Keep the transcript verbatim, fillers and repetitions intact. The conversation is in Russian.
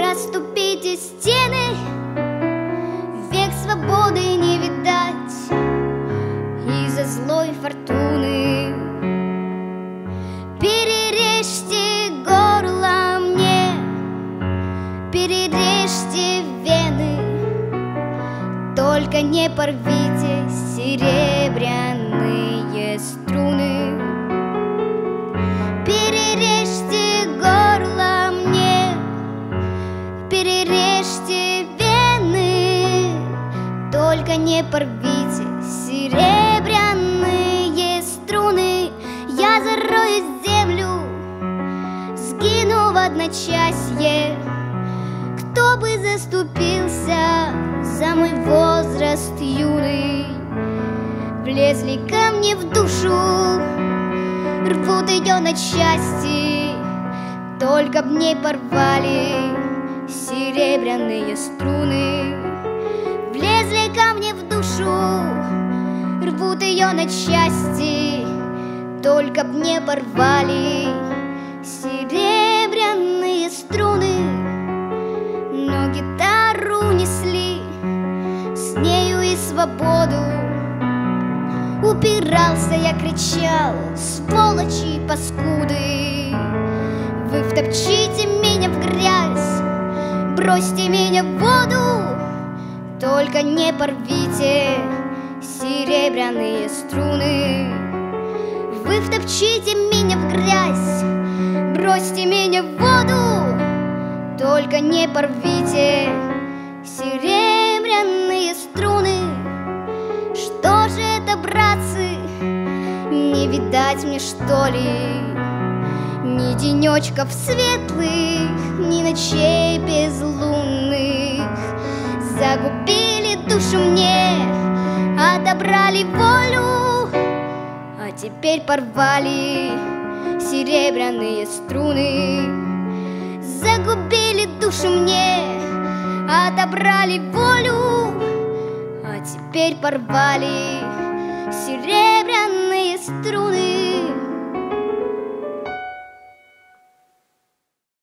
расступите стены, век свободы не видать из-за злой фортуны. Перережьте горло мне, перережьте вены, только не порвите серебряные струны. Перережьте горло мне, перережьте вены, только не порвите серебряные струны. Я зароюсь в землю, сгину в одночасье. Кто бы заступился за мой возраст юный, влезли ко мне в душу, рвут ее на части, только б не порвали серебряные струны. Влезли ко мне в душу, рвут ее на части, только б не порвали серебряные струны. Но гитару несли, с нею и свободу. Упирался я, кричал: сволочи, паскуды, вы втопчите меня в грязь, бросьте меня в воду, только не порвите серебряные струны. Вы втопчите меня в грязь, бросьте меня в воду, только не порвите серебряные струны. Что же это, братцы, не видать мне, что ли, ни денечков светлых, ни ночей безлунных? Загубили душу мне, отобрали волю, а теперь порвали серебряные струны. Загубили душу мне, отобрали волю, а теперь порвали серебряные струны.